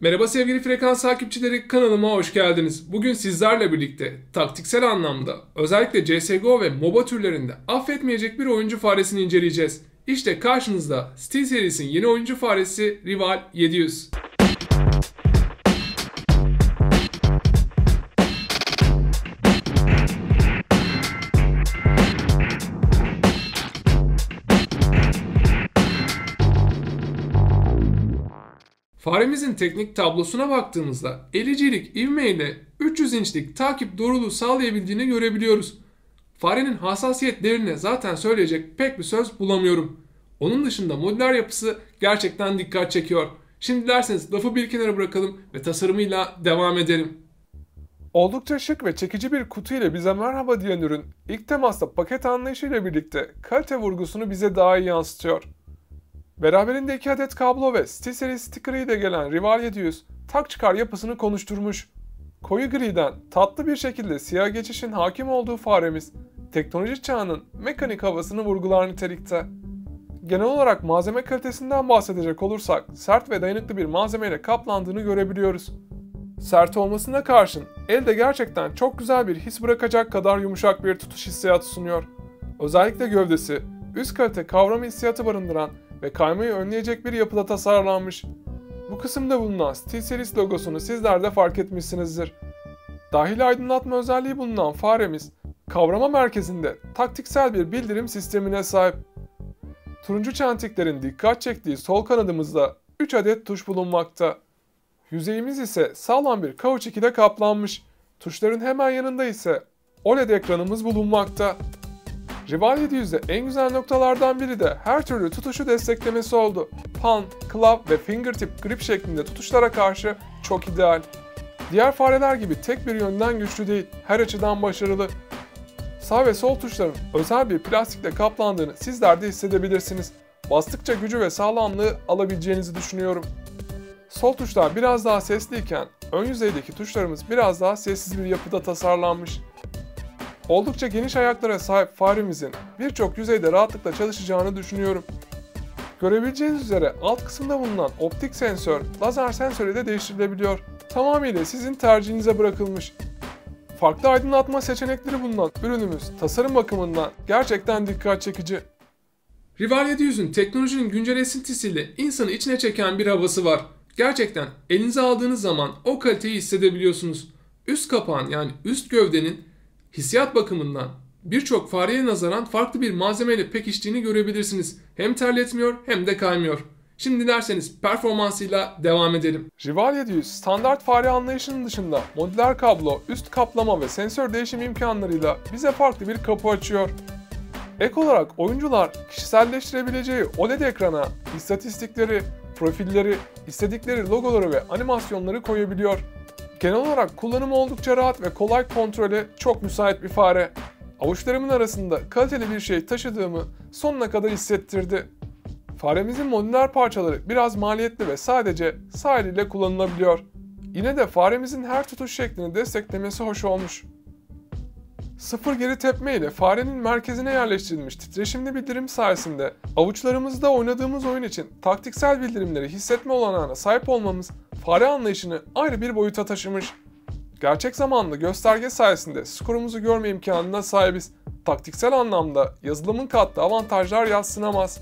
Merhaba sevgili frekans takipçileri, kanalıma hoş geldiniz. Bugün sizlerle birlikte taktiksel anlamda özellikle CS:GO ve MOBA türlerinde affetmeyecek bir oyuncu faresini inceleyeceğiz. İşte karşınızda SteelSeries'in yeni oyuncu faresi Rival 700. Faremizin teknik tablosuna baktığımızda 50'lik ivme ile 300 inçlik takip doğruluğu sağlayabildiğini görebiliyoruz. Farenin hassasiyet değerine zaten söyleyecek pek bir söz bulamıyorum. Onun dışında modüler yapısı gerçekten dikkat çekiyor. Şimdi derseniz lafı bir kenara bırakalım ve tasarımıyla devam edelim. Oldukça şık ve çekici bir kutu ile bize merhaba diyen ürün ilk temasta paket anlayışıyla birlikte kalite vurgusunu bize daha iyi yansıtıyor. Beraberinde 2 adet kablo ve SteelSeries sticker'ı ile gelen Rival 700 tak çıkar yapısını konuşturmuş. Koyu griden tatlı bir şekilde siyah geçişin hakim olduğu faremiz teknoloji çağının mekanik havasını vurgular nitelikte. Genel olarak malzeme kalitesinden bahsedecek olursak sert ve dayanıklı bir malzemeyle kaplandığını görebiliyoruz. Sert olmasına karşın elde gerçekten çok güzel bir his bırakacak kadar yumuşak bir tutuş hissiyatı sunuyor. Özellikle gövdesi üst kalite kavramı hissiyatı barındıran ve kaymayı önleyecek bir yapıda tasarlanmış. Bu kısımda bulunan SteelSeries logosunu sizler de fark etmişsinizdir. Dahili aydınlatma özelliği bulunan faremiz, kavrama merkezinde taktiksel bir bildirim sistemine sahip. Turuncu çentiklerin dikkat çektiği sol kanadımızda 3 adet tuş bulunmakta. Yüzeyimiz ise sağlam bir kauçuk ile kaplanmış. Tuşların hemen yanında ise OLED ekranımız bulunmakta. Rival 700'de en güzel noktalardan biri de her türlü tutuşu desteklemesi oldu. Pan, club ve fingertip grip şeklinde tutuşlara karşı çok ideal. Diğer fareler gibi tek bir yönden güçlü değil, her açıdan başarılı. Sağ ve sol tuşların özel bir plastikle kaplandığını sizler de hissedebilirsiniz. Bastıkça gücü ve sağlamlığı alabileceğinizi düşünüyorum. Sol tuşlar biraz daha sesliyken ön yüzeydeki tuşlarımız biraz daha sessiz bir yapıda tasarlanmış. Oldukça geniş ayaklara sahip faremizin birçok yüzeyde rahatlıkla çalışacağını düşünüyorum. Görebileceğiniz üzere alt kısımda bulunan optik sensör, lazer sensörü de değiştirilebiliyor. Tamamıyla sizin tercihinize bırakılmış. Farklı aydınlatma seçenekleri bulunan ürünümüz tasarım bakımından gerçekten dikkat çekici. Rival 700'ün teknolojinin güncel esintisiyle insanı içine çeken bir havası var. Gerçekten elinize aldığınız zaman o kaliteyi hissedebiliyorsunuz. Üst kapağın yani üst gövdenin hissiyat bakımından birçok fareye nazaran farklı bir malzemeyle pekiştiğini görebilirsiniz. Hem terletmiyor hem de kaymıyor. Şimdi derseniz performansıyla devam edelim. Rival 700 standart fare anlayışının dışında modüler kablo, üst kaplama ve sensör değişim imkanlarıyla bize farklı bir kapı açıyor. Ek olarak oyuncular kişiselleştirebileceği OLED ekrana istatistikleri, profilleri, istedikleri logoları ve animasyonları koyabiliyor. Genel olarak kullanımı oldukça rahat ve kolay kontrole çok müsait bir fare. Avuçlarımın arasında kaliteli bir şey taşıdığımı sonuna kadar hissettirdi. Faremizin modüler parçaları biraz maliyetli ve sadece sağ eliyle kullanılabiliyor. Yine de faremizin her tutuş şeklini desteklemesi hoş olmuş. Sıfır geri tepme ile farenin merkezine yerleştirilmiş titreşimli bildirim sayesinde avuçlarımızda oynadığımız oyun için taktiksel bildirimleri hissetme olanağına sahip olmamız fare anlayışını ayrı bir boyuta taşımış. Gerçek zamanlı gösterge sayesinde skorumuzu görme imkanına sahibiz. Taktiksel anlamda yazılımın kattığı avantajlar yadsınamaz.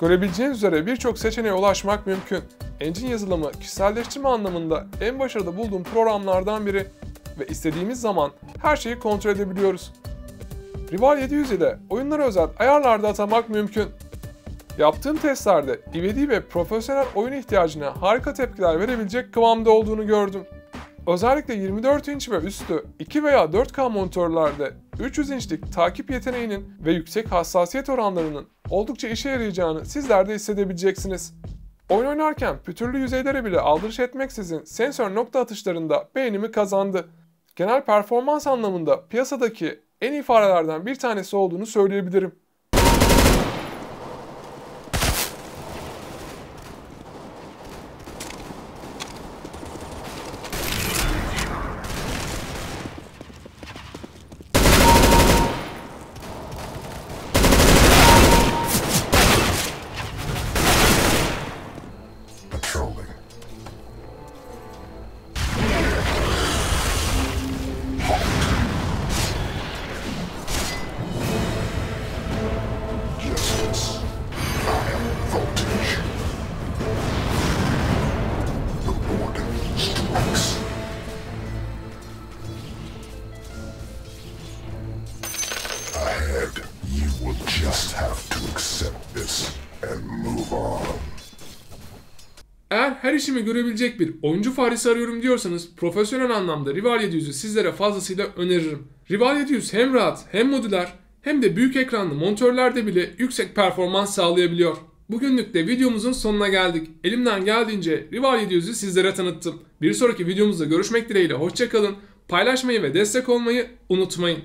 Görebileceğiniz üzere birçok seçeneğe ulaşmak mümkün. Engine yazılımı kişiselleştirme anlamında en başarılı bulduğum programlardan biri ve istediğimiz zaman her şeyi kontrol edebiliyoruz. Rival 700 ile oyunlara özel ayarlarda atamak mümkün. Yaptığım testlerde ivedi ve profesyonel oyun ihtiyacına harika tepkiler verebilecek kıvamda olduğunu gördüm. Özellikle 24 inç ve üstü 2 veya 4K monitörlerde 300 inçlik takip yeteneğinin ve yüksek hassasiyet oranlarının oldukça işe yarayacağını sizler de hissedebileceksiniz. Oyun oynarken pütürlü yüzeylere bile aldırış etmeksizin sensör nokta atışlarında beğenimi kazandı. Genel performans anlamında piyasadaki en iyi farelerden bir tanesi olduğunu söyleyebilirim. You will just have to accept this and move on. Eğer her işimi görebilecek bir oyuncu faresi arıyorum diyorsanız profesyonel anlamda Rival 700'ü sizlere fazlasıyla öneririm. Rival 700 hem rahat hem modüler hem de büyük ekranlı monitörlerde bile yüksek performans sağlayabiliyor. Bugünlük de videomuzun sonuna geldik. Elimden geldiğince Rival 700'ü sizlere tanıttım. Bir sonraki videomuzda görüşmek dileğiyle hoşça kalın. Paylaşmayı ve destek olmayı unutmayın.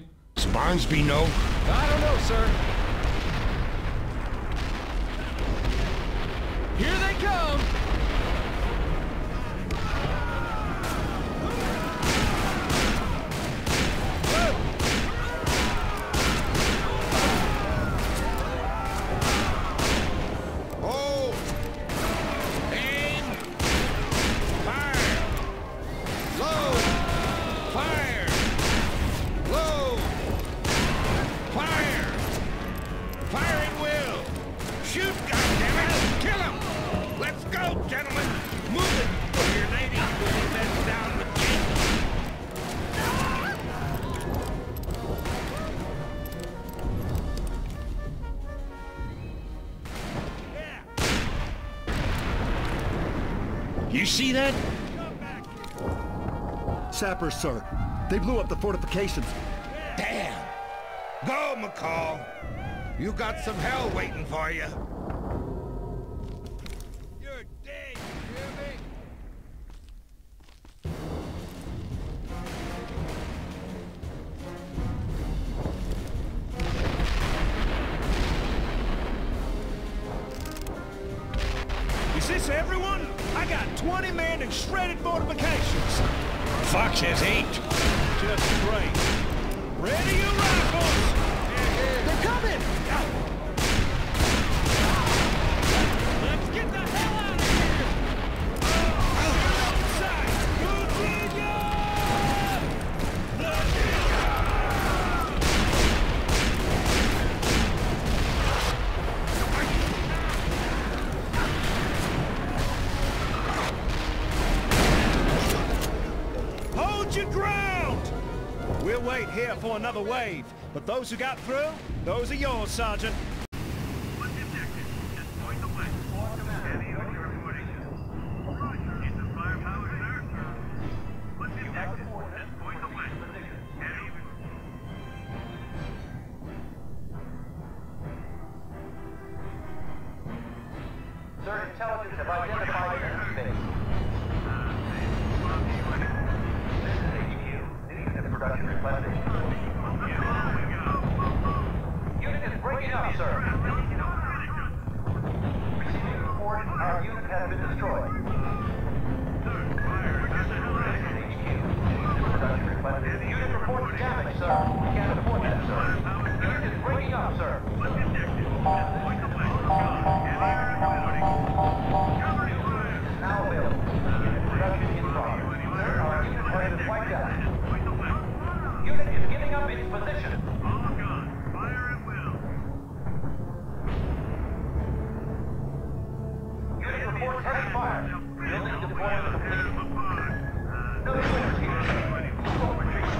You see that? Sappers, sir. They blew up the fortifications. Damn! Go, McCall! You got some hell waiting for you. You're dead, you hear me? Is this everyone? I got 20 men and shredded fortifications. Fox has 8. Just great. Ready your rifles! They're coming! Let's get the hell out of here! Outside! Lucinia! We'll wait here for another wave, but those who got through, those are yours, Sergeant. What's the objective? Just point the way. Heavy on your reporting. Need some firepower, sir? What's the objective? Just point the way. Heavy. Sir, intelligence have identified your space. Production requested. Unit is breaking up, sir. Receiving report, our unit has been destroyed. Production requested. Unit reports damage, sir. We can't afford that, sir. Unit is breaking up, sir. Now available. Unit production is wrong. Sir, our unit has been wiped out. Unit is giving up its position. All gone. Fire at will. Unit reports heavy fire. Building deployment complete. No units here. Slow retreat.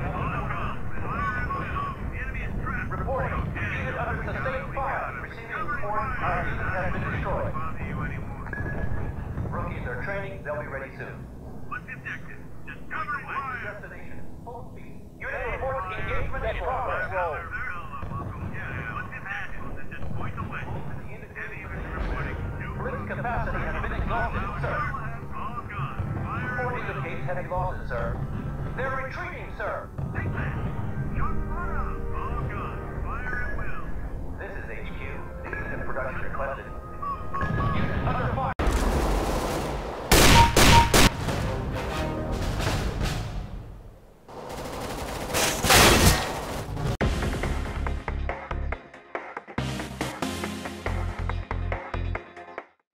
All gone. Fire at will. Enemy is trapped. Reporting. Unit under sustained fire. Receiving report. Our unit has been destroyed. Rookies are training. They'll be ready soon. What's the objective? Just cover fire. Destination. Unit reports engagement in progress. Blitz capacity has been exhausted, sir. 40 units have exhausted, sir. They're retreating, sir.